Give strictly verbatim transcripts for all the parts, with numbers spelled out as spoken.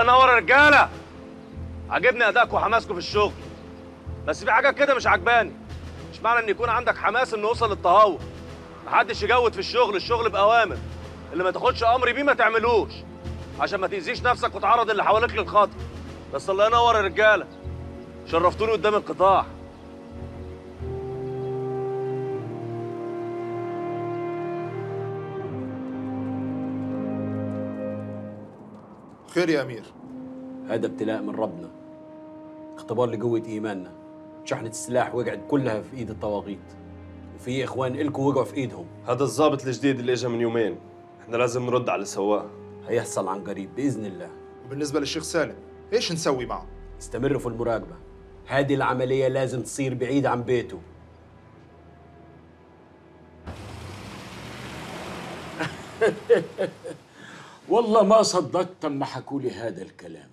الله ينور يا رجاله. عاجبني ادائكم وحماسكم في الشغل، بس في حاجه كده مش عجباني. مش معنى ان يكون عندك حماس انه يوصل للتهور. محدش يجود في الشغل، الشغل باوامر. اللي ما تاخدش امر بيه ما تعملوش عشان ما تاذيش نفسك وتعرض اللي حواليك للخطر. بس الله ينور يا رجاله، شرفتوني قدام القطاع. خير يا امير، هذا ابتلاء من ربنا، اختبار لقوه ايماننا. شحنه السلاح وقعت كلها في ايد الطواغيت، وفي اخوان الكم وقعوا في ايدهم. هذا الضابط الجديد اللي اجى من يومين، احنا لازم نرد على السواق. هيحصل عن قريب باذن الله. وبالنسبه للشيخ سالم ايش نسوي معه؟ استمروا في المراقبه، هذه العمليه لازم تصير بعيد عن بيته. والله ما صدقت لما حكوا لي هذا الكلام.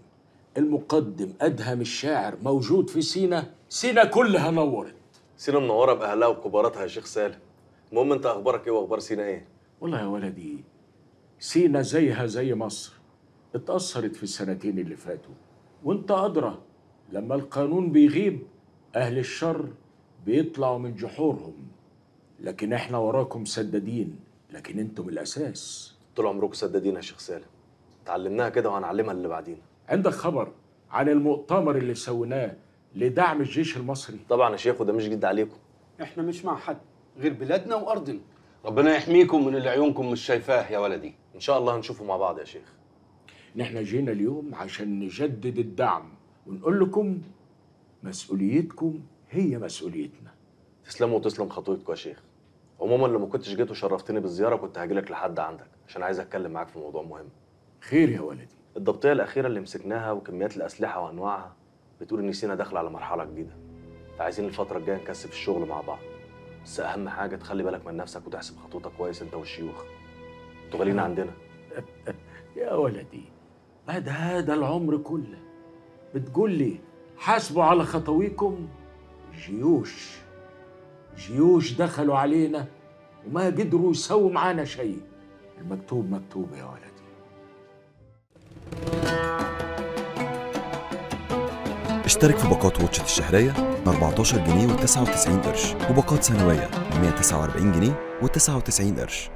المقدم أدهم الشاعر موجود في سينا، سينا كلها نورت. سينا منوره بأهلها وكباراتها يا شيخ سالم. المهم أنت أخبارك إيه وأخبار سينا إيه؟ والله يا ولدي سينا زيها زي مصر، اتأثرت في السنتين اللي فاتوا، وأنت أدرى لما القانون بيغيب أهل الشر بيطلعوا من جحورهم. لكن إحنا وراكم سدادين، لكن أنتم الأساس. طول عمركم سدادين يا شيخ سالم، اتعلمناها كده وهنعلمها اللي بعدين. عندك خبر عن المؤتمر اللي سويناه لدعم الجيش المصري؟ طبعا يا شيخ، وده مش جد عليكم. احنا مش مع حد غير بلادنا وارضنا. ربنا يحميكم من اللي عيونكم مش شايفاه يا ولدي. ان شاء الله هنشوفه مع بعض يا شيخ. نحن جينا اليوم عشان نجدد الدعم ونقول لكم مسؤوليتكم هي مسؤوليتنا. تسلموا وتسلم خطوتكم يا شيخ. عموما لما كنتش جيت وشرفتني بالزياره كنت هاجيلك لحد عندك عشان عايز اتكلم معاك في موضوع مهم. خير يا ولدي. الضبطيه الاخيره اللي مسكناها وكميات الاسلحه وانواعها بتقول ان سينا داخله على مرحله جديده، فعايزين الفتره الجايه نكثف الشغل مع بعض. بس اهم حاجه تخلي بالك من نفسك وتحسب خطوتك كويس انت والشيوخ. انتوا غاليين عندنا. يا ولدي بعد هذا العمر كله بتقول لي حاسبوا على خطويكم؟ جيوش جيوش دخلوا علينا وما قدروا يسووا معانا شيء. المكتوب مكتوب يا ولدي. اشترك في باقات واتشت الشهريه من أربعتاشر جنيه وتسعة وتسعين قرش، وباقات سنويه من مية وتسعة وأربعين جنيه وتسعة وتسعين قرش.